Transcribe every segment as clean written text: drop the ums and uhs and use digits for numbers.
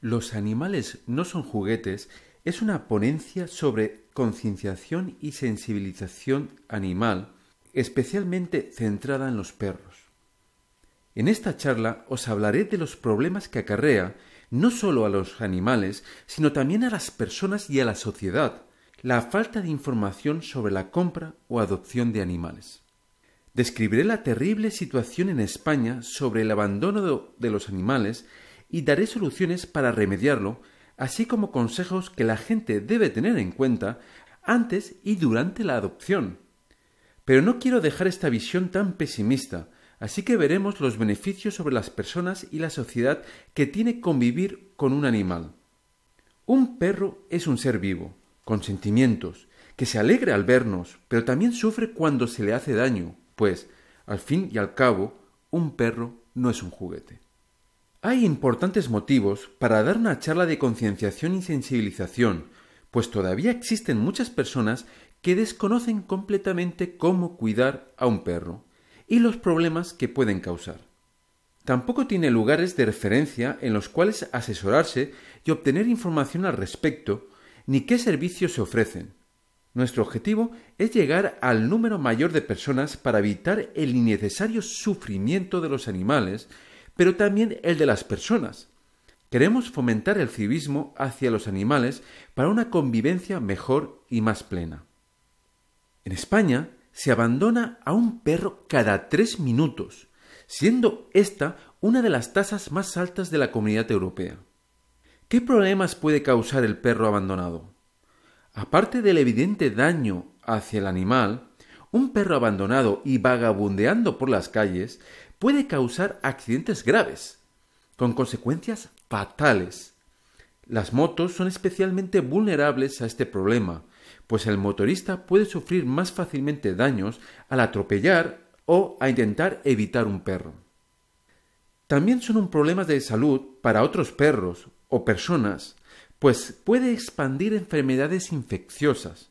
Los animales no son juguetes es una ponencia sobre concienciación y sensibilización animal, especialmente centrada en los perros. En esta charla os hablaré de los problemas que acarrea no solo a los animales, sino también a las personas y a la sociedad, la falta de información sobre la compra o adopción de animales. Describiré la terrible situación en España sobre el abandono de los animales y daré soluciones para remediarlo, así como consejos que la gente debe tener en cuenta antes y durante la adopción. Pero no quiero dejar esta visión tan pesimista, así que veremos los beneficios sobre las personas y la sociedad que tiene convivir con un animal. Un perro es un ser vivo, con sentimientos, que se alegra al vernos, pero también sufre cuando se le hace daño, pues, al fin y al cabo, un perro no es un juguete. Hay importantes motivos para dar una charla de concienciación y sensibilización, pues todavía existen muchas personas que desconocen completamente cómo cuidar a un perro y los problemas que pueden causar. Tampoco tiene lugares de referencia en los cuales asesorarse y obtener información al respecto, ni qué servicios se ofrecen. Nuestro objetivo es llegar al número mayor de personas para evitar el innecesario sufrimiento de los animales, pero también el de las personas. Queremos fomentar el civismo hacia los animales para una convivencia mejor y más plena. En España se abandona a un perro cada 3 minutos, siendo esta una de las tasas más altas de la Comunidad Europea. ¿Qué problemas puede causar el perro abandonado? Aparte del evidente daño hacia el animal, un perro abandonado y vagabundeando por las calles puede causar accidentes graves, con consecuencias fatales. Las motos son especialmente vulnerables a este problema, pues el motorista puede sufrir más fácilmente daños al atropellar o a intentar evitar un perro. También son un problema de salud para otros perros o personas, pues puede expandir enfermedades infecciosas.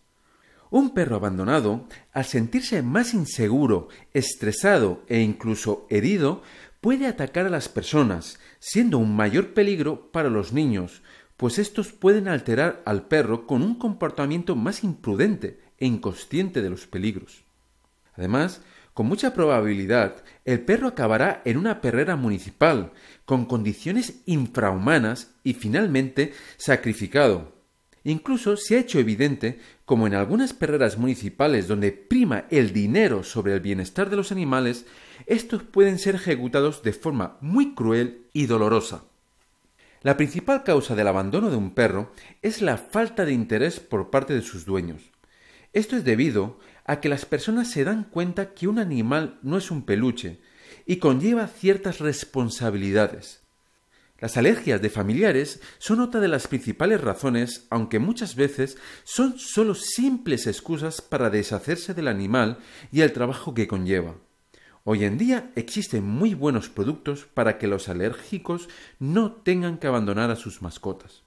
Un perro abandonado, al sentirse más inseguro, estresado e incluso herido, puede atacar a las personas, siendo un mayor peligro para los niños, pues estos pueden alterar al perro con un comportamiento más imprudente e inconsciente de los peligros. Además, con mucha probabilidad, el perro acabará en una perrera municipal, con condiciones infrahumanas y finalmente sacrificado. Incluso se ha hecho evidente como en algunas perreras municipales donde prima el dinero sobre el bienestar de los animales, estos pueden ser ejecutados de forma muy cruel y dolorosa. La principal causa del abandono de un perro es la falta de interés por parte de sus dueños. Esto es debido a que las personas se dan cuenta que un animal no es un peluche y conlleva ciertas responsabilidades. Las alergias de familiares son otra de las principales razones, aunque muchas veces son solo simples excusas para deshacerse del animal y el trabajo que conlleva. Hoy en día existen muy buenos productos para que los alérgicos no tengan que abandonar a sus mascotas.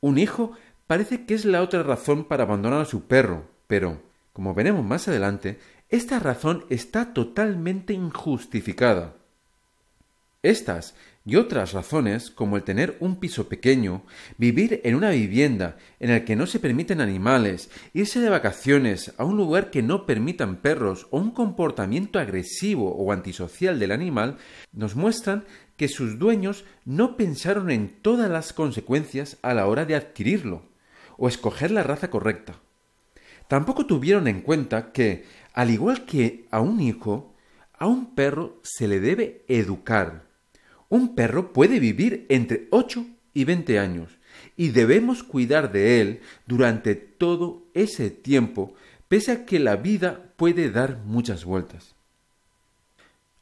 Un hijo parece que es la otra razón para abandonar a su perro, pero, como veremos más adelante, esta razón está totalmente injustificada. Estas y otras razones, como el tener un piso pequeño, vivir en una vivienda en la que no se permiten animales, irse de vacaciones a un lugar que no permitan perros o un comportamiento agresivo o antisocial del animal, nos muestran que sus dueños no pensaron en todas las consecuencias a la hora de adquirirlo o escoger la raza correcta. Tampoco tuvieron en cuenta que, al igual que a un hijo, a un perro se le debe educar. Un perro puede vivir entre 8 y 20 años y debemos cuidar de él durante todo ese tiempo, pese a que la vida puede dar muchas vueltas.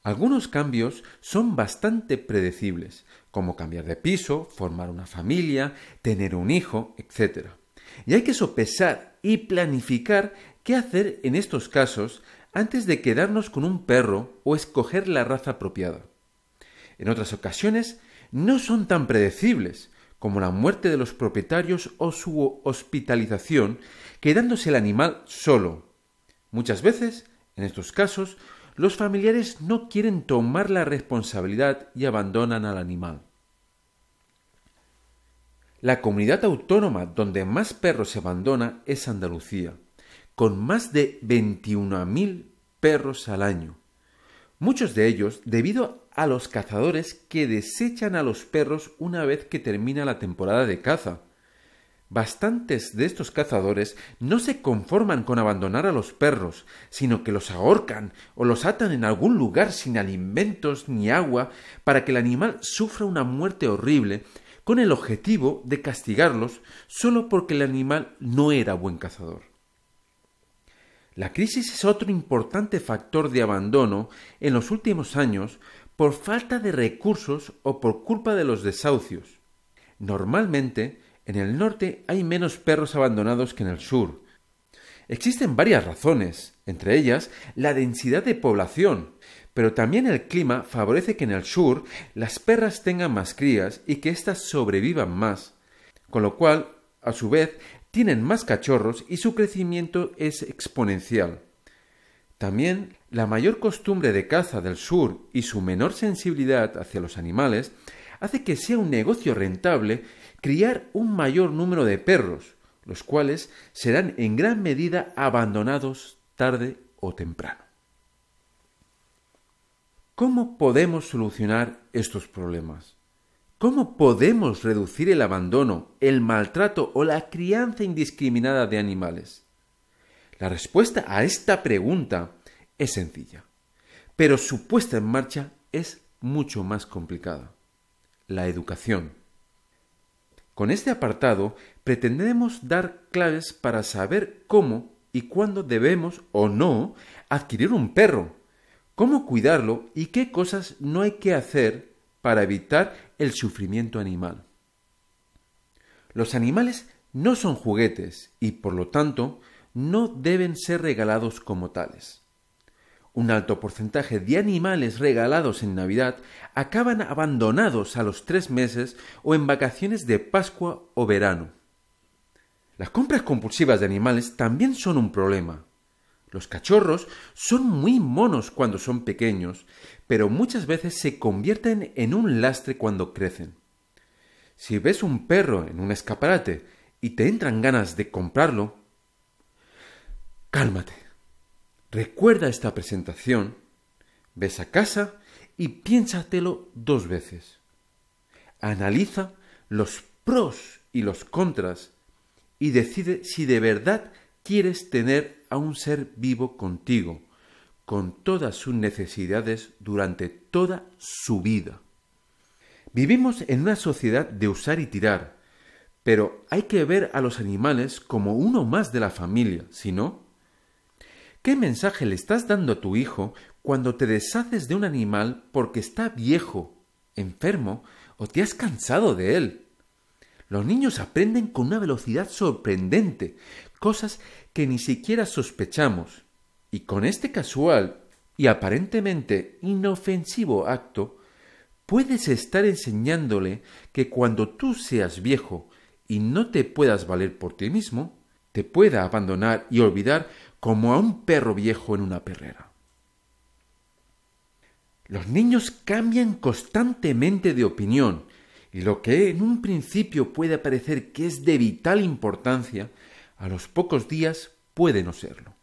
Algunos cambios son bastante predecibles, como cambiar de piso, formar una familia, tener un hijo, etc. Y hay que sopesar y planificar qué hacer en estos casos antes de quedarnos con un perro o escoger la raza apropiada. En otras ocasiones no son tan predecibles, como la muerte de los propietarios o su hospitalización, quedándose el animal solo. Muchas veces, en estos casos, los familiares no quieren tomar la responsabilidad y abandonan al animal. La comunidad autónoma donde más perros se abandona es Andalucía, con más de 21.000 perros al año. Muchos de ellos debido a los cazadores que desechan a los perros una vez que termina la temporada de caza. Bastantes de estos cazadores no se conforman con abandonar a los perros, sino que los ahorcan o los atan en algún lugar sin alimentos ni agua para que el animal sufra una muerte horrible con el objetivo de castigarlos solo porque el animal no era buen cazador. La crisis es otro importante factor de abandono en los últimos años por falta de recursos o por culpa de los desahucios. Normalmente, en el norte hay menos perros abandonados que en el sur. Existen varias razones, entre ellas la densidad de población, pero también el clima favorece que en el sur las perras tengan más crías y que éstas sobrevivan más, con lo cual, a su vez, tienen más cachorros y su crecimiento es exponencial. También, la mayor costumbre de caza del sur y su menor sensibilidad hacia los animales hace que sea un negocio rentable criar un mayor número de perros, los cuales serán en gran medida abandonados tarde o temprano. ¿Cómo podemos solucionar estos problemas? ¿Cómo podemos reducir el abandono, el maltrato o la crianza indiscriminada de animales? La respuesta a esta pregunta es sencilla, pero su puesta en marcha es mucho más complicada. La educación. Con este apartado pretendemos dar claves para saber cómo y cuándo debemos o no adquirir un perro, cómo cuidarlo y qué cosas no hay que hacer para evitar el sufrimiento animal. Los animales no son juguetes y, por lo tanto, no deben ser regalados como tales. Un alto porcentaje de animales regalados en Navidad acaban abandonados a los 3 meses o en vacaciones de Pascua o verano. Las compras compulsivas de animales también son un problema. Los cachorros son muy monos cuando son pequeños, pero muchas veces se convierten en un lastre cuando crecen. Si ves un perro en un escaparate y te entran ganas de comprarlo, cálmate. Recuerda esta presentación, ves a casa y piénsatelo 2 veces. Analiza los pros y los contras y decide si de verdad quieres tener a un ser vivo contigo, con todas sus necesidades durante toda su vida. Vivimos en una sociedad de usar y tirar, pero hay que ver a los animales como uno más de la familia, si no, ¿qué mensaje le estás dando a tu hijo cuando te deshaces de un animal porque está viejo, enfermo o te has cansado de él? Los niños aprenden con una velocidad sorprendente, cosas que ni siquiera sospechamos, y con este casual y aparentemente inofensivo acto, puedes estar enseñándole que cuando tú seas viejo y no te puedas valer por ti mismo, te pueda abandonar y olvidar como a un perro viejo en una perrera. Los niños cambian constantemente de opinión y lo que en un principio puede parecer que es de vital importancia, a los pocos días puede no serlo.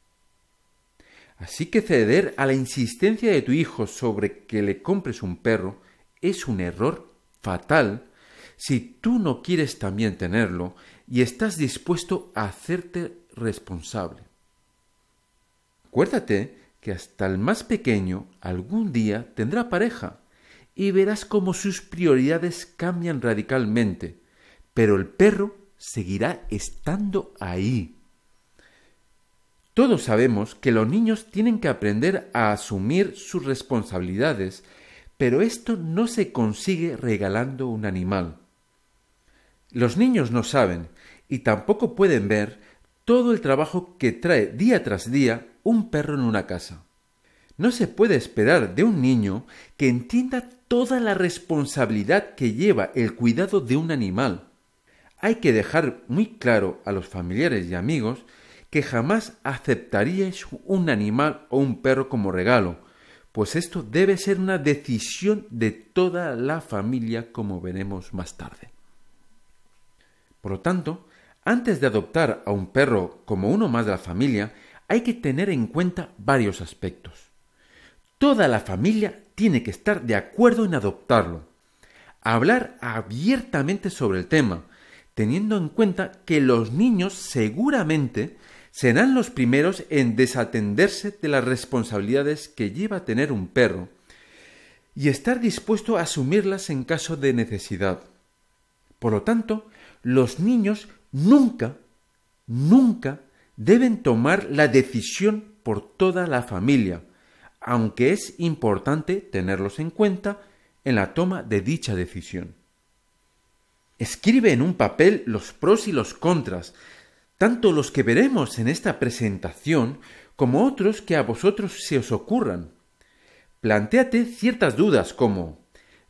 Así que ceder a la insistencia de tu hijo sobre que le compres un perro es un error fatal si tú no quieres también tenerlo y estás dispuesto a hacerte responsable. Acuérdate que hasta el más pequeño algún día tendrá pareja y verás cómo sus prioridades cambian radicalmente, pero el perro seguirá estando ahí. Todos sabemos que los niños tienen que aprender a asumir sus responsabilidades, pero esto no se consigue regalando un animal. Los niños no saben y tampoco pueden ver todo el trabajo que trae día tras día un perro en una casa. No se puede esperar de un niño que entienda toda la responsabilidad que lleva el cuidado de un animal. Hay que dejar muy claro a los familiares y amigos que jamás aceptaríais un animal o un perro como regalo, pues esto debe ser una decisión de toda la familia, como veremos más tarde. Por lo tanto, antes de adoptar a un perro como uno más de la familia, hay que tener en cuenta varios aspectos. Toda la familia tiene que estar de acuerdo en adoptarlo. Hablar abiertamente sobre el tema, teniendo en cuenta que los niños seguramente serán los primeros en desatenderse de las responsabilidades que lleva tener un perro y estar dispuesto a asumirlas en caso de necesidad. Por lo tanto, los niños nunca deben tomar la decisión por toda la familia, aunque es importante tenerlos en cuenta en la toma de dicha decisión. Escribe en un papel los pros y los contras, tanto los que veremos en esta presentación como otros que a vosotros se os ocurran. Plantéate ciertas dudas como: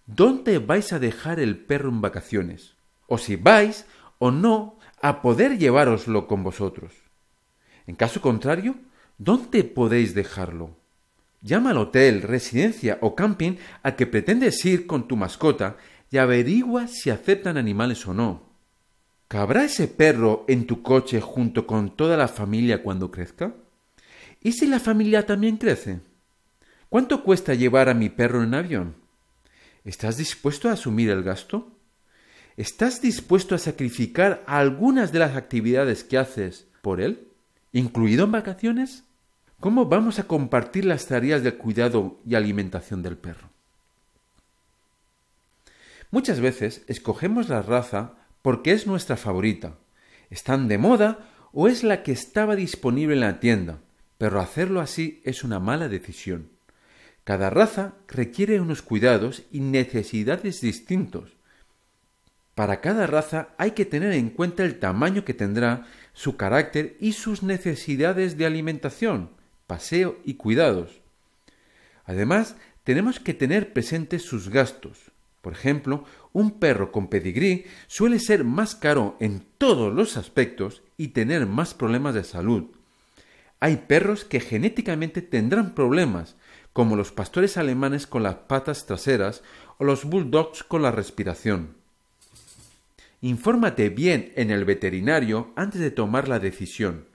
¿dónde vais a dejar el perro en vacaciones? O si vais o no a poder llevároslo con vosotros. En caso contrario, ¿dónde podéis dejarlo? Llama al hotel, residencia o camping al que pretendes ir con tu mascota y averigua si aceptan animales o no. ¿Cabrá ese perro en tu coche junto con toda la familia cuando crezca? ¿Y si la familia también crece? ¿Cuánto cuesta llevar a mi perro en avión? ¿Estás dispuesto a asumir el gasto? ¿Estás dispuesto a sacrificar algunas de las actividades que haces por él, incluido en vacaciones? ¿Cómo vamos a compartir las tareas del cuidado y alimentación del perro? Muchas veces escogemos la raza porque es nuestra favorita, están de moda o es la que estaba disponible en la tienda, pero hacerlo así es una mala decisión. Cada raza requiere unos cuidados y necesidades distintos. Para cada raza hay que tener en cuenta el tamaño que tendrá, su carácter y sus necesidades de alimentación, paseo y cuidados. Además, tenemos que tener presentes sus gastos. Por ejemplo, un perro con pedigrí suele ser más caro en todos los aspectos y tener más problemas de salud. Hay perros que genéticamente tendrán problemas, como los pastores alemanes con las patas traseras o los bulldogs con la respiración. Infórmate bien en el veterinario antes de tomar la decisión.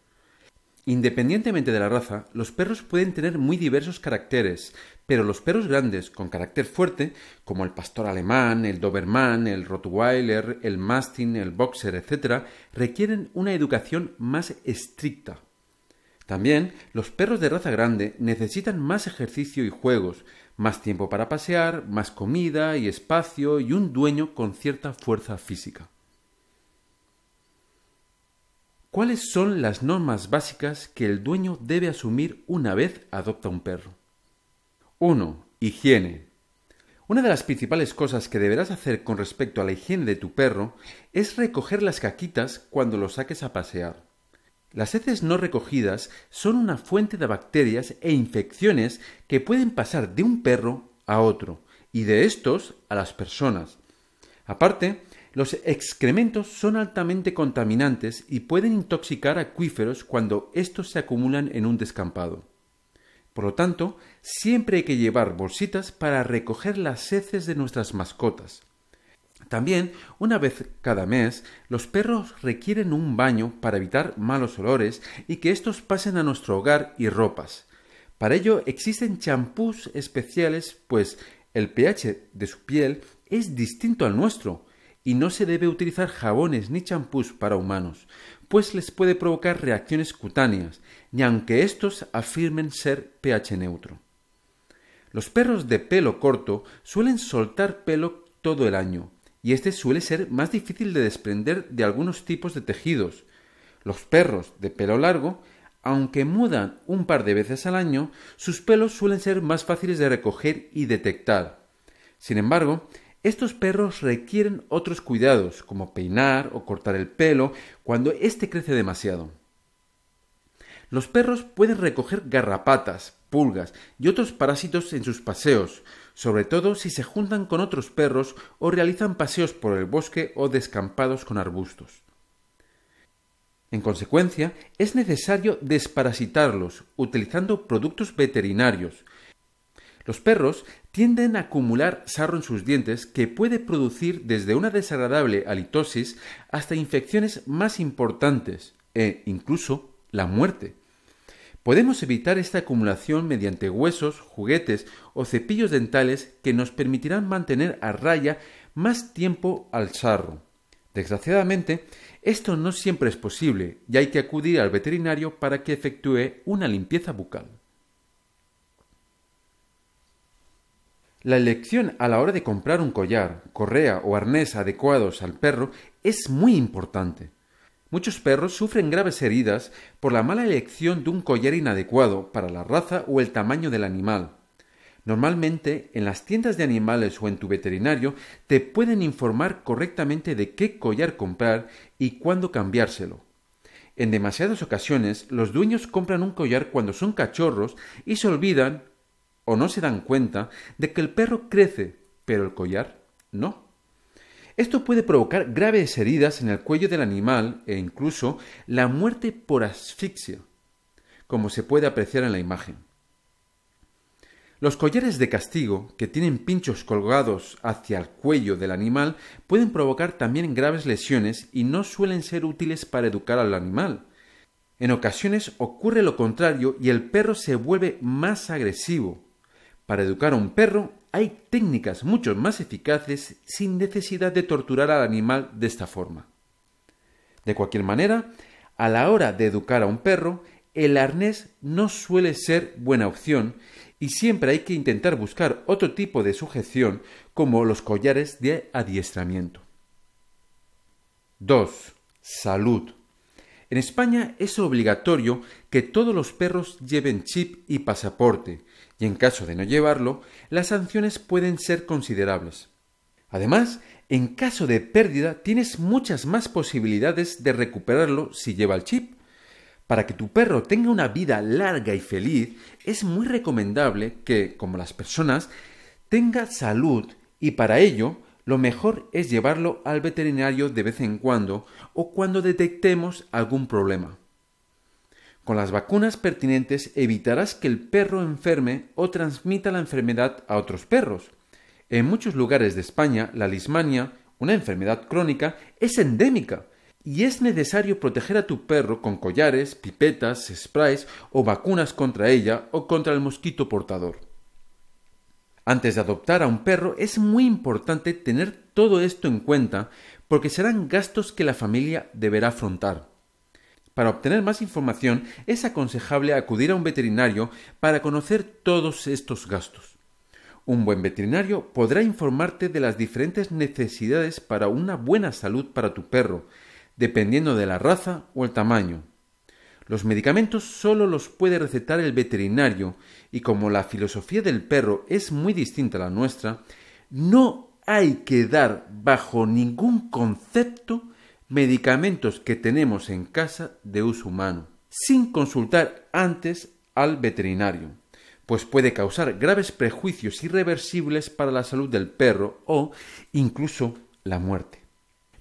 Independientemente de la raza, los perros pueden tener muy diversos caracteres, pero los perros grandes con carácter fuerte, como el pastor alemán, el doberman, el rottweiler, el mastín, el boxer, etc., requieren una educación más estricta. También, los perros de raza grande necesitan más ejercicio y juegos, más tiempo para pasear, más comida y espacio y un dueño con cierta fuerza física. ¿Cuáles son las normas básicas que el dueño debe asumir una vez adopta un perro? 1. Higiene. Una de las principales cosas que deberás hacer con respecto a la higiene de tu perro es recoger las caquitas cuando lo saques a pasear. Las heces no recogidas son una fuente de bacterias e infecciones que pueden pasar de un perro a otro y de estos a las personas. Aparte, los excrementos son altamente contaminantes y pueden intoxicar acuíferos cuando estos se acumulan en un descampado. Por lo tanto, siempre hay que llevar bolsitas para recoger las heces de nuestras mascotas. También, una vez cada mes, los perros requieren un baño para evitar malos olores y que estos pasen a nuestro hogar y ropas. Para ello existen champús especiales, pues el pH de su piel es distinto al nuestro. Y no se debe utilizar jabones ni champús para humanos, pues les puede provocar reacciones cutáneas, ni aunque estos afirmen ser pH neutro. Los perros de pelo corto suelen soltar pelo todo el año, y este suele ser más difícil de desprender de algunos tipos de tejidos. Los perros de pelo largo, aunque mudan un par de veces al año, sus pelos suelen ser más fáciles de recoger y detectar. Sin embargo, estos perros requieren otros cuidados, como peinar o cortar el pelo cuando éste crece demasiado. Los perros pueden recoger garrapatas, pulgas y otros parásitos en sus paseos, sobre todo si se juntan con otros perros o realizan paseos por el bosque o descampados con arbustos. En consecuencia, es necesario desparasitarlos utilizando productos veterinarios. Los perros tienden a acumular sarro en sus dientes que puede producir desde una desagradable halitosis hasta infecciones más importantes e incluso la muerte. Podemos evitar esta acumulación mediante huesos, juguetes o cepillos dentales que nos permitirán mantener a raya más tiempo al sarro. Desgraciadamente, esto no siempre es posible y hay que acudir al veterinario para que efectúe una limpieza bucal. La elección a la hora de comprar un collar, correa o arnés adecuados al perro es muy importante. Muchos perros sufren graves heridas por la mala elección de un collar inadecuado para la raza o el tamaño del animal. Normalmente, en las tiendas de animales o en tu veterinario te pueden informar correctamente de qué collar comprar y cuándo cambiárselo. En demasiadas ocasiones, los dueños compran un collar cuando son cachorros y se olvidan o no se dan cuenta de que el perro crece, pero el collar no. Esto puede provocar graves heridas en el cuello del animal e incluso la muerte por asfixia, como se puede apreciar en la imagen. Los collares de castigo, que tienen pinchos colgados hacia el cuello del animal, pueden provocar también graves lesiones y no suelen ser útiles para educar al animal. En ocasiones ocurre lo contrario y el perro se vuelve más agresivo. Para educar a un perro hay técnicas mucho más eficaces sin necesidad de torturar al animal de esta forma. De cualquier manera, a la hora de educar a un perro, el arnés no suele ser buena opción y siempre hay que intentar buscar otro tipo de sujeción como los collares de adiestramiento. 2. Salud. En España es obligatorio que todos los perros lleven chip y pasaporte y en caso de no llevarlo, las sanciones pueden ser considerables. Además, en caso de pérdida tienes muchas más posibilidades de recuperarlo si lleva el chip. Para que tu perro tenga una vida larga y feliz, es muy recomendable que, como las personas, tenga salud y para ello lo mejor es llevarlo al veterinario de vez en cuando o cuando detectemos algún problema. Con las vacunas pertinentes evitarás que el perro enferme o transmita la enfermedad a otros perros. En muchos lugares de España, la lismania, una enfermedad crónica, es endémica. Y es necesario proteger a tu perro con collares, pipetas, sprays o vacunas contra ella o contra el mosquito portador. Antes de adoptar a un perro es muy importante tener todo esto en cuenta porque serán gastos que la familia deberá afrontar. Para obtener más información es aconsejable acudir a un veterinario para conocer todos estos gastos. Un buen veterinario podrá informarte de las diferentes necesidades para una buena salud para tu perro, dependiendo de la raza o el tamaño. Los medicamentos solo los puede recetar el veterinario y como la filosofía del perro es muy distinta a la nuestra, no hay que dar bajo ningún concepto medicamentos que tenemos en casa de uso humano, sin consultar antes al veterinario, pues puede causar graves perjuicios irreversibles para la salud del perro o incluso la muerte.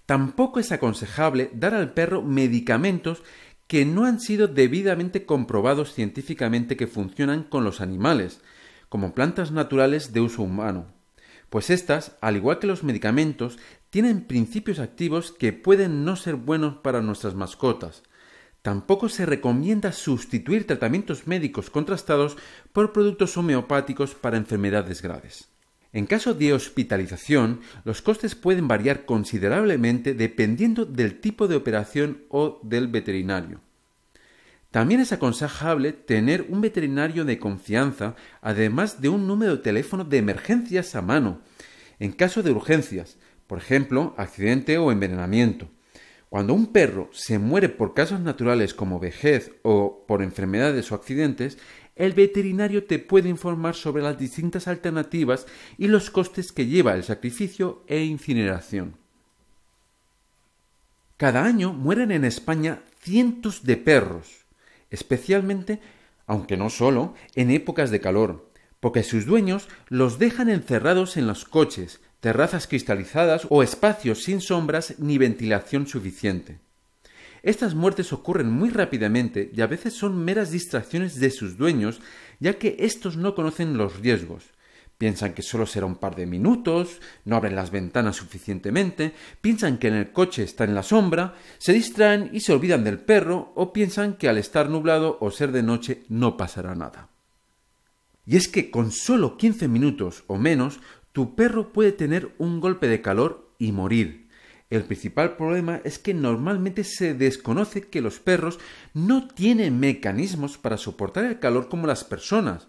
Tampoco es aconsejable dar al perro medicamentos que no han sido debidamente comprobados científicamente que funcionan con los animales, como plantas naturales de uso humano, pues estas, al igual que los medicamentos, tienen principios activos que pueden no ser buenos para nuestras mascotas. Tampoco se recomienda sustituir tratamientos médicos contrastados por productos homeopáticos para enfermedades graves. En caso de hospitalización, los costes pueden variar considerablemente dependiendo del tipo de operación o del veterinario. También es aconsejable tener un veterinario de confianza, además de un número de teléfono de emergencias a mano, en caso de urgencias, por ejemplo, accidente o envenenamiento. Cuando un perro se muere por causas naturales como vejez o por enfermedades o accidentes, el veterinario te puede informar sobre las distintas alternativas y los costes que lleva el sacrificio e incineración. Cada año mueren en España cientos de perros, especialmente, aunque no solo, en épocas de calor, porque sus dueños los dejan encerrados en los coches, terrazas cristalizadas o espacios sin sombras ni ventilación suficiente. Estas muertes ocurren muy rápidamente y a veces son meras distracciones de sus dueños, ya que estos no conocen los riesgos. Piensan que solo será un par de minutos, no abren las ventanas suficientemente, piensan que en el coche está en la sombra, se distraen y se olvidan del perro o piensan que al estar nublado o ser de noche no pasará nada. Y es que con solo 15 minutos o menos, tu perro puede tener un golpe de calor y morir. El principal problema es que normalmente se desconoce que los perros no tienen mecanismos para soportar el calor como las personas.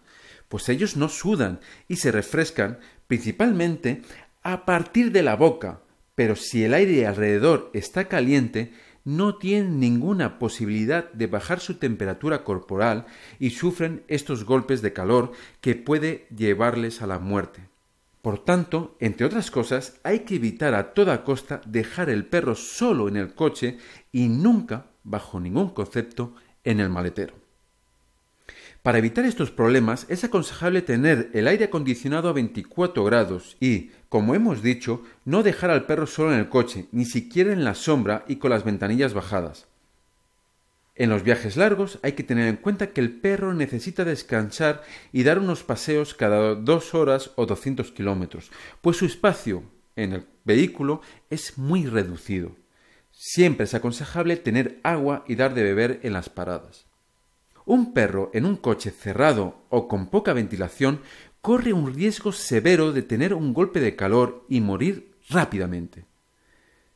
Pues ellos no sudan y se refrescan principalmente a partir de la boca, pero si el aire alrededor está caliente, no tienen ninguna posibilidad de bajar su temperatura corporal y sufren estos golpes de calor que puede llevarles a la muerte. Por tanto, entre otras cosas, hay que evitar a toda costa dejar el perro solo en el coche y nunca, bajo ningún concepto, en el maletero. Para evitar estos problemas es aconsejable tener el aire acondicionado a 24 grados y, como hemos dicho, no dejar al perro solo en el coche, ni siquiera en la sombra y con las ventanillas bajadas. En los viajes largos hay que tener en cuenta que el perro necesita descansar y dar unos paseos cada 2 horas o 200 kilómetros, pues su espacio en el vehículo es muy reducido. Siempre es aconsejable tener agua y dar de beber en las paradas. Un perro en un coche cerrado o con poca ventilación corre un riesgo severo de tener un golpe de calor y morir rápidamente.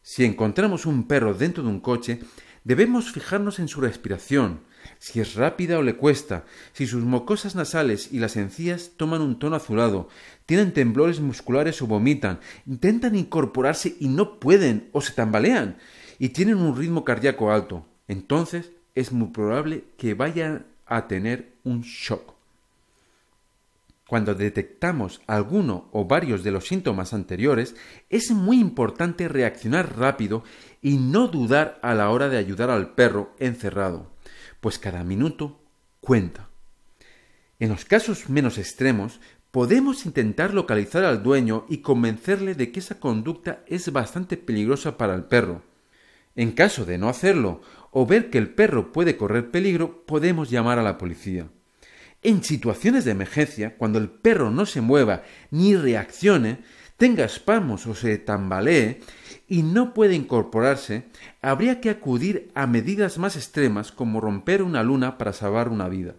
Si encontramos un perro dentro de un coche, debemos fijarnos en su respiración, si es rápida o le cuesta, si sus mucosas nasales y las encías toman un tono azulado, tienen temblores musculares o vomitan, intentan incorporarse y no pueden o se tambalean y tienen un ritmo cardíaco alto. Entonces, es muy probable que vayan a tener un shock. Cuando detectamos alguno o varios de los síntomas anteriores, es muy importante reaccionar rápido y no dudar a la hora de ayudar al perro encerrado, pues cada minuto cuenta. En los casos menos extremos, podemos intentar localizar al dueño y convencerle de que esa conducta es bastante peligrosa para el perro. En caso de no hacerlo o ver que el perro puede correr peligro, podemos llamar a la policía. En situaciones de emergencia, cuando el perro no se mueva ni reaccione, tenga espasmos o se tambalee y no puede incorporarse, habría que acudir a medidas más extremas como romper una luna para salvar una vida.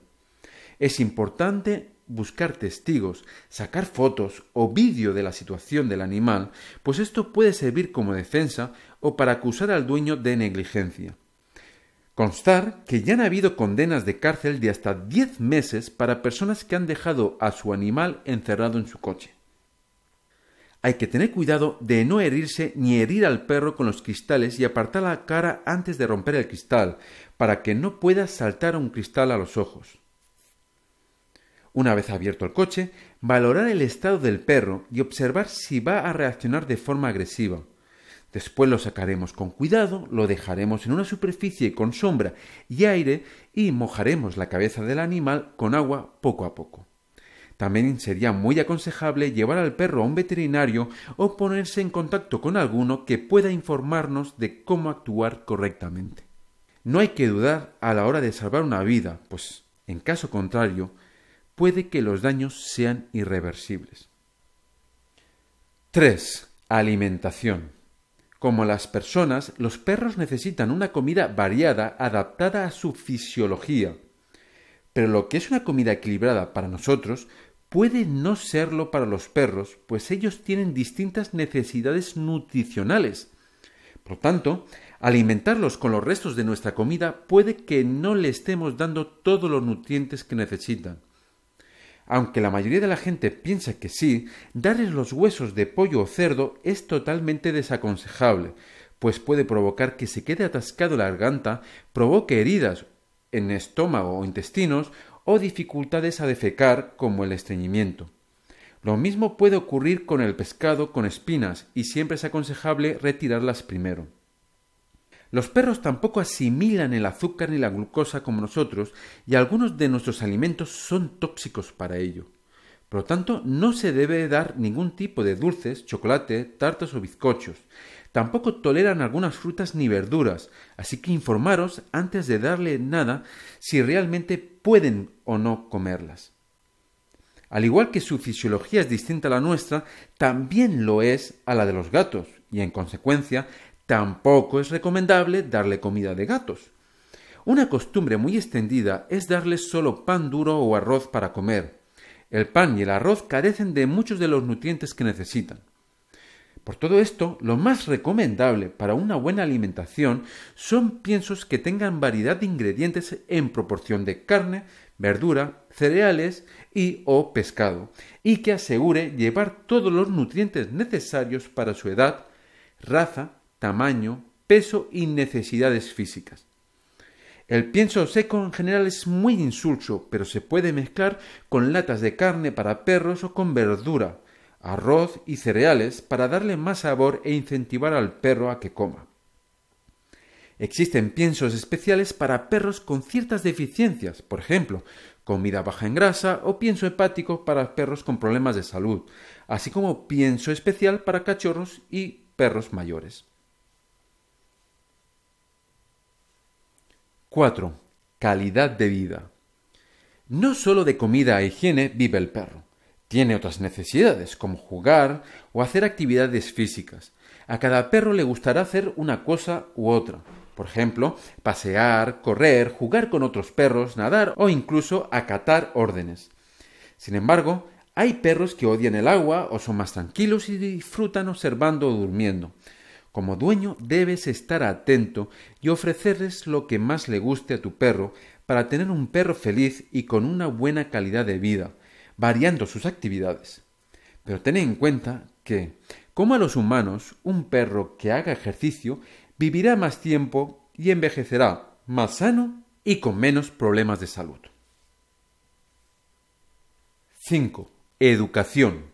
Es importante buscar testigos, sacar fotos o vídeo de la situación del animal, pues esto puede servir como defensa o para acusar al dueño de negligencia. Constar que ya han habido condenas de cárcel de hasta 10 meses para personas que han dejado a su animal encerrado en su coche. Hay que tener cuidado de no herirse ni herir al perro con los cristales y apartar la cara antes de romper el cristal, para que no pueda saltar un cristal a los ojos. Una vez abierto el coche, valorar el estado del perro y observar si va a reaccionar de forma agresiva. Después lo sacaremos con cuidado, lo dejaremos en una superficie con sombra y aire y mojaremos la cabeza del animal con agua poco a poco. También sería muy aconsejable llevar al perro a un veterinario o ponerse en contacto con alguno que pueda informarnos de cómo actuar correctamente. No hay que dudar a la hora de salvar una vida, pues, en caso contrario, puede que los daños sean irreversibles. 3. Alimentación. Como las personas, los perros necesitan una comida variada adaptada a su fisiología. Pero lo que es una comida equilibrada para nosotros puede no serlo para los perros, pues ellos tienen distintas necesidades nutricionales. Por tanto, alimentarlos con los restos de nuestra comida puede que no le estemos dando todos los nutrientes que necesitan. Aunque la mayoría de la gente piensa que sí, darles los huesos de pollo o cerdo es totalmente desaconsejable, pues puede provocar que se quede atascado la garganta, provoque heridas en estómago o intestinos o dificultades a defecar como el estreñimiento. Lo mismo puede ocurrir con el pescado con espinas y siempre es aconsejable retirarlas primero. Los perros tampoco asimilan el azúcar ni la glucosa como nosotros y algunos de nuestros alimentos son tóxicos para ello. Por lo tanto, no se debe dar ningún tipo de dulces, chocolate, tartas o bizcochos. Tampoco toleran algunas frutas ni verduras, así que informaros antes de darle nada si realmente pueden o no comerlas. Al igual que su fisiología es distinta a la nuestra, también lo es a la de los gatos, y en consecuencia tampoco es recomendable darle comida de gatos. Una costumbre muy extendida es darles solo pan duro o arroz para comer. El pan y el arroz carecen de muchos de los nutrientes que necesitan. Por todo esto, lo más recomendable para una buena alimentación son piensos que tengan variedad de ingredientes en proporción de carne, verdura, cereales y o pescado, y que asegure llevar todos los nutrientes necesarios para su edad, raza, tamaño, peso y necesidades físicas. El pienso seco en general es muy insulso, pero se puede mezclar con latas de carne para perros o con verdura, arroz y cereales para darle más sabor e incentivar al perro a que coma. Existen piensos especiales para perros con ciertas deficiencias, por ejemplo, comida baja en grasa o pienso hepático para perros con problemas de salud, así como pienso especial para cachorros y perros mayores. 4. Calidad de vida. No solo de comida e higiene vive el perro. Tiene otras necesidades, como jugar o hacer actividades físicas. A cada perro le gustará hacer una cosa u otra. Por ejemplo, pasear, correr, jugar con otros perros, nadar o incluso acatar órdenes. Sin embargo, hay perros que odian el agua o son más tranquilos y disfrutan observando o durmiendo. Como dueño debes estar atento y ofrecerles lo que más le guste a tu perro para tener un perro feliz y con una buena calidad de vida, variando sus actividades. Pero ten en cuenta que, como a los humanos, un perro que haga ejercicio vivirá más tiempo y envejecerá más sano y con menos problemas de salud. 5. Educación.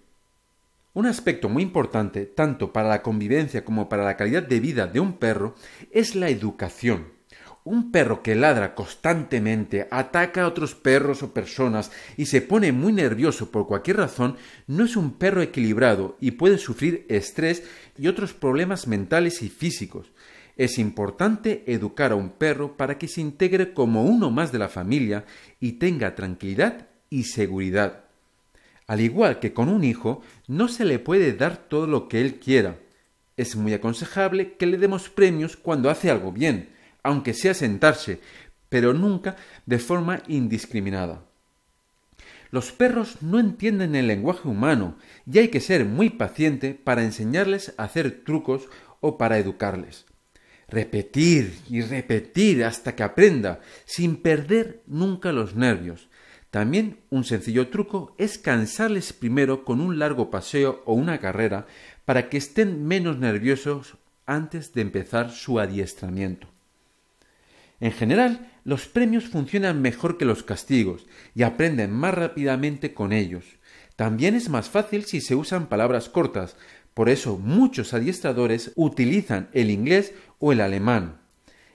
Un aspecto muy importante, tanto para la convivencia como para la calidad de vida de un perro, es la educación. Un perro que ladra constantemente, ataca a otros perros o personas y se pone muy nervioso por cualquier razón, no es un perro equilibrado y puede sufrir estrés y otros problemas mentales y físicos. Es importante educar a un perro para que se integre como uno más de la familia y tenga tranquilidad y seguridad. Al igual que con un hijo, no se le puede dar todo lo que él quiera. Es muy aconsejable que le demos premios cuando hace algo bien, aunque sea sentarse, pero nunca de forma indiscriminada. Los perros no entienden el lenguaje humano y hay que ser muy paciente para enseñarles a hacer trucos o para educarles. Repetir y repetir hasta que aprenda, sin perder nunca los nervios. También un sencillo truco es cansarles primero con un largo paseo o una carrera para que estén menos nerviosos antes de empezar su adiestramiento. En general, los premios funcionan mejor que los castigos y aprenden más rápidamente con ellos. También es más fácil si se usan palabras cortas, por eso muchos adiestradores utilizan el inglés o el alemán.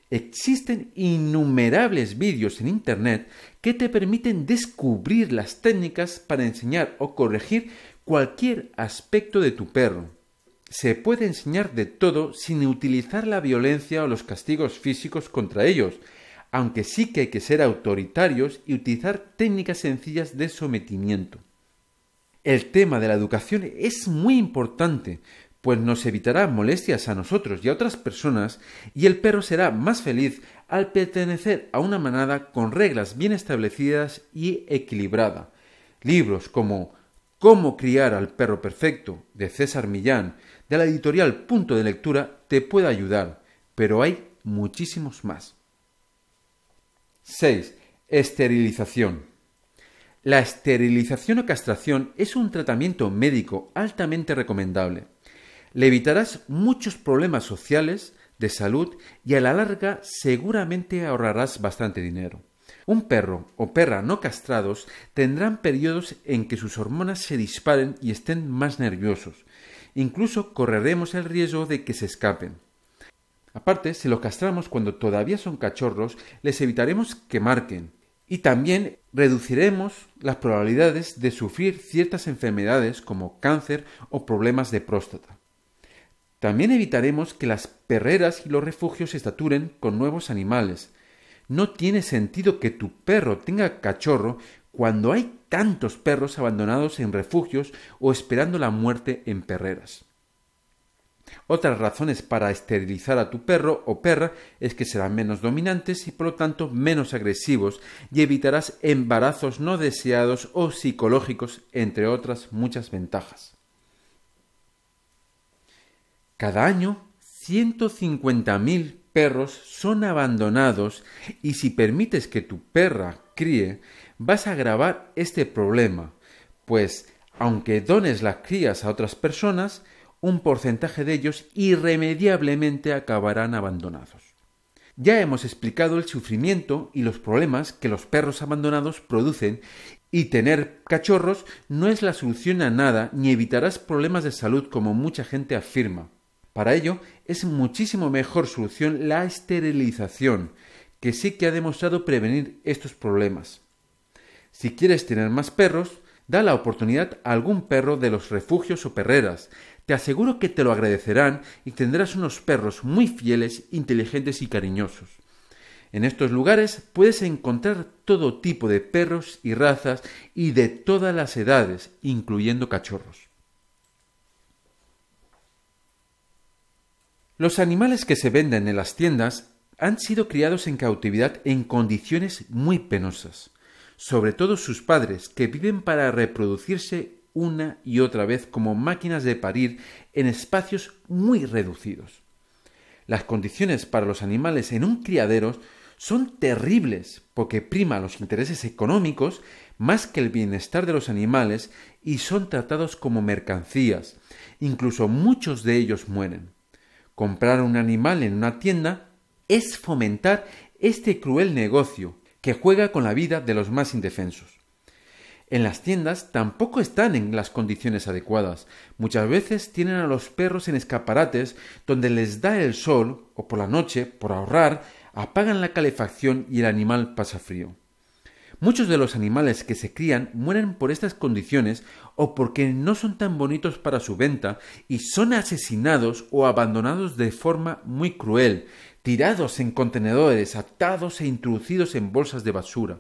Existen innumerables vídeos en Internet que te permiten descubrir las técnicas para enseñar o corregir cualquier aspecto de tu perro. Se puede enseñar de todo sin utilizar la violencia o los castigos físicos contra ellos, aunque sí que hay que ser autoritarios y utilizar técnicas sencillas de sometimiento. El tema de la educación es muy importante, pues nos evitará molestias a nosotros y a otras personas, y el perro será más feliz al pertenecer a una manada con reglas bien establecidas y equilibrada. Libros como Cómo criar al perro perfecto, de César Millán, de la editorial Punto de Lectura, te puede ayudar, pero hay muchísimos más. 6. Esterilización. La esterilización o castración es un tratamiento médico altamente recomendable. Le evitarás muchos problemas sociales, de salud y a la larga seguramente ahorrarás bastante dinero. Un perro o perra no castrados tendrán periodos en que sus hormonas se disparen y estén más nerviosos. Incluso correremos el riesgo de que se escapen. Aparte, si los castramos cuando todavía son cachorros, les evitaremos que marquen. Y también reduciremos las probabilidades de sufrir ciertas enfermedades como cáncer o problemas de próstata. También evitaremos que las perreras y los refugios se saturen con nuevos animales. No tiene sentido que tu perro tenga cachorro cuando hay tantos perros abandonados en refugios o esperando la muerte en perreras. Otras razones para esterilizar a tu perro o perra es que serán menos dominantes y por lo tanto menos agresivos, y evitarás embarazos no deseados o psicológicos, entre otras muchas ventajas. Cada año, 150.000 perros son abandonados, y si permites que tu perra críe, vas a agravar este problema, pues aunque dones las crías a otras personas, un porcentaje de ellos irremediablemente acabarán abandonados. Ya hemos explicado el sufrimiento y los problemas que los perros abandonados producen, y tener cachorros no es la solución a nada ni evitarás problemas de salud como mucha gente afirma. Para ello es muchísimo mejor solución la esterilización, que sí que ha demostrado prevenir estos problemas. Si quieres tener más perros, da la oportunidad a algún perro de los refugios o perreras. Te aseguro que te lo agradecerán y tendrás unos perros muy fieles, inteligentes y cariñosos. En estos lugares puedes encontrar todo tipo de perros y razas y de todas las edades, incluyendo cachorros. Los animales que se venden en las tiendas han sido criados en cautividad en condiciones muy penosas, sobre todo sus padres, que viven para reproducirse una y otra vez como máquinas de parir en espacios muy reducidos. Las condiciones para los animales en un criadero son terribles porque prima los intereses económicos más que el bienestar de los animales y son tratados como mercancías. Incluso muchos de ellos mueren. Comprar un animal en una tienda es fomentar este cruel negocio que juega con la vida de los más indefensos. En las tiendas tampoco están en las condiciones adecuadas. Muchas veces tienen a los perros en escaparates donde les da el sol o por la noche, por ahorrar, apagan la calefacción y el animal pasa frío. Muchos de los animales que se crían mueren por estas condiciones o porque no son tan bonitos para su venta y son asesinados o abandonados de forma muy cruel, tirados en contenedores, atados e introducidos en bolsas de basura.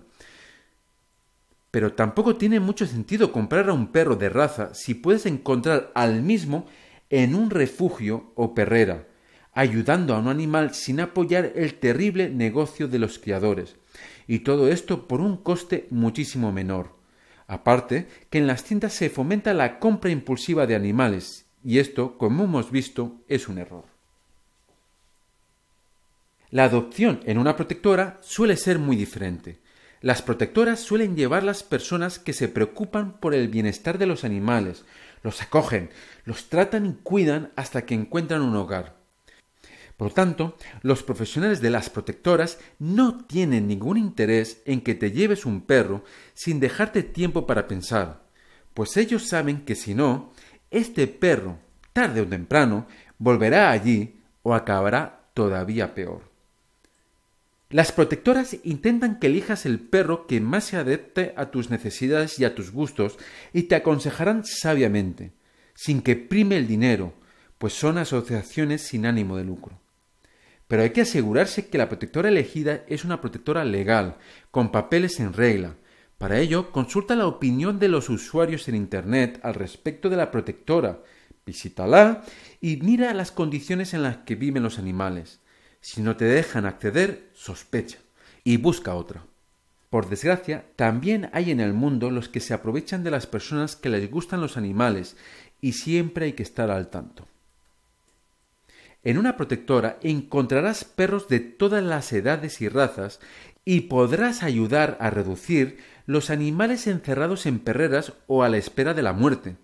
Pero tampoco tiene mucho sentido comprar a un perro de raza si puedes encontrar al mismo en un refugio o perrera, ayudando a un animal sin apoyar el terrible negocio de los criadores. Y todo esto por un coste muchísimo menor. Aparte, que en las tiendas se fomenta la compra impulsiva de animales, y esto, como hemos visto, es un error. La adopción en una protectora suele ser muy diferente. Las protectoras suelen llevar las personas que se preocupan por el bienestar de los animales, los acogen, los tratan y cuidan hasta que encuentran un hogar. Por tanto, los profesionales de las protectoras no tienen ningún interés en que te lleves un perro sin dejarte tiempo para pensar, pues ellos saben que si no, este perro, tarde o temprano, volverá allí o acabará todavía peor. Las protectoras intentan que elijas el perro que más se adapte a tus necesidades y a tus gustos y te aconsejarán sabiamente, sin que prime el dinero, pues son asociaciones sin ánimo de lucro. Pero hay que asegurarse que la protectora elegida es una protectora legal, con papeles en regla. Para ello, consulta la opinión de los usuarios en Internet al respecto de la protectora, visítala y mira las condiciones en las que viven los animales. Si no te dejan acceder, sospecha y busca otra. Por desgracia, también hay en el mundo los que se aprovechan de las personas que les gustan los animales y siempre hay que estar al tanto. En una protectora encontrarás perros de todas las edades y razas y podrás ayudar a reducir los animales encerrados en perreras o a la espera de la muerte.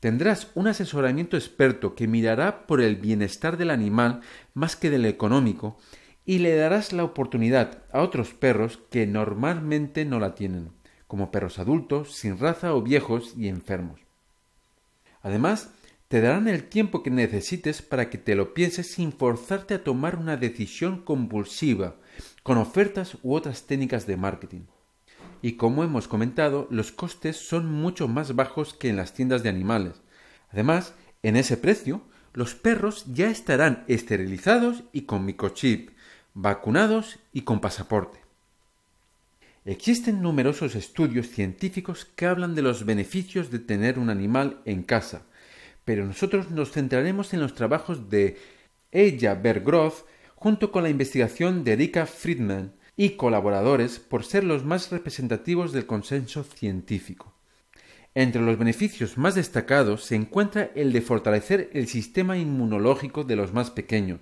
Tendrás un asesoramiento experto que mirará por el bienestar del animal más que del económico y le darás la oportunidad a otros perros que normalmente no la tienen, como perros adultos, sin raza o viejos y enfermos. Además, te darán el tiempo que necesites para que te lo pienses sin forzarte a tomar una decisión compulsiva, con ofertas u otras técnicas de marketing. Y como hemos comentado, los costes son mucho más bajos que en las tiendas de animales. Además, en ese precio los perros ya estarán esterilizados y con microchip, vacunados y con pasaporte. Existen numerosos estudios científicos que hablan de los beneficios de tener un animal en casa, pero nosotros nos centraremos en los trabajos de Ella Berggrove junto con la investigación de Erika Friedman y colaboradores por ser los más representativos del consenso científico. Entre los beneficios más destacados se encuentra el de fortalecer el sistema inmunológico de los más pequeños,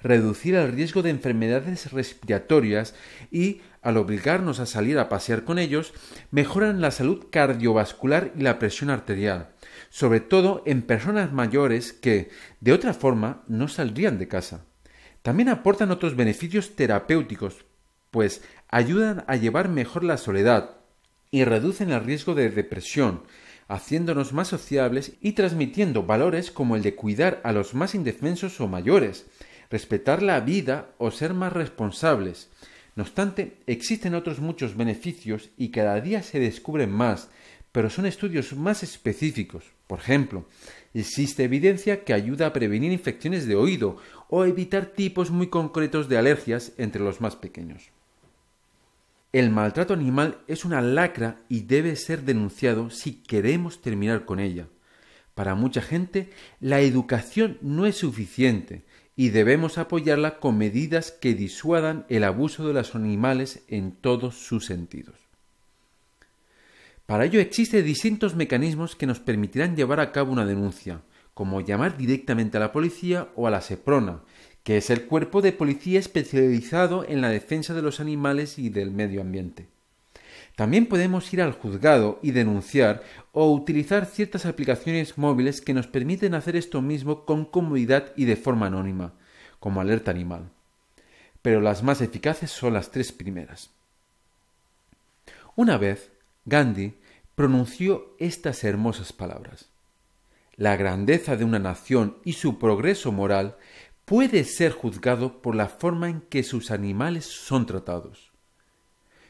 reducir el riesgo de enfermedades respiratorias y, al obligarnos a salir a pasear con ellos, mejoran la salud cardiovascular y la presión arterial, sobre todo en personas mayores que, de otra forma, no saldrían de casa. También aportan otros beneficios terapéuticos, pues ayudan a llevar mejor la soledad y reducen el riesgo de depresión, haciéndonos más sociables y transmitiendo valores como el de cuidar a los más indefensos o mayores, respetar la vida o ser más responsables. No obstante, existen otros muchos beneficios y cada día se descubren más, pero son estudios más específicos. Por ejemplo, existe evidencia que ayuda a prevenir infecciones de oído o evitar tipos muy concretos de alergias entre los más pequeños. El maltrato animal es una lacra y debe ser denunciado si queremos terminar con ella. Para mucha gente, la educación no es suficiente y debemos apoyarla con medidas que disuadan el abuso de los animales en todos sus sentidos. Para ello existen distintos mecanismos que nos permitirán llevar a cabo una denuncia, como llamar directamente a la policía o a la SEPRONA, que es el cuerpo de policía especializado en la defensa de los animales y del medio ambiente. También podemos ir al juzgado y denunciar o utilizar ciertas aplicaciones móviles que nos permiten hacer esto mismo con comodidad y de forma anónima, como Alerta Animal. Pero las más eficaces son las tres primeras. Una vez, Gandhi pronunció estas hermosas palabras: la grandeza de una nación y su progreso moral puede ser juzgado por la forma en que sus animales son tratados.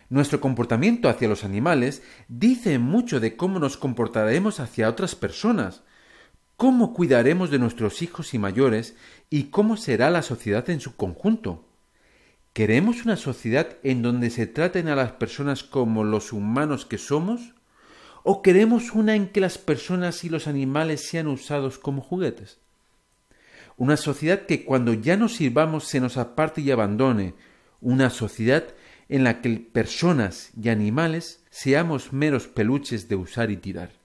Nuestro comportamiento hacia los animales dice mucho de cómo nos comportaremos hacia otras personas, cómo cuidaremos de nuestros hijos y mayores y cómo será la sociedad en su conjunto. ¿Queremos una sociedad en donde se traten a las personas como los humanos que somos? ¿O queremos una en que las personas y los animales sean usados como juguetes? Una sociedad que cuando ya nos sirvamos se nos aparte y abandone, una sociedad en la que personas y animales seamos meros peluches de usar y tirar.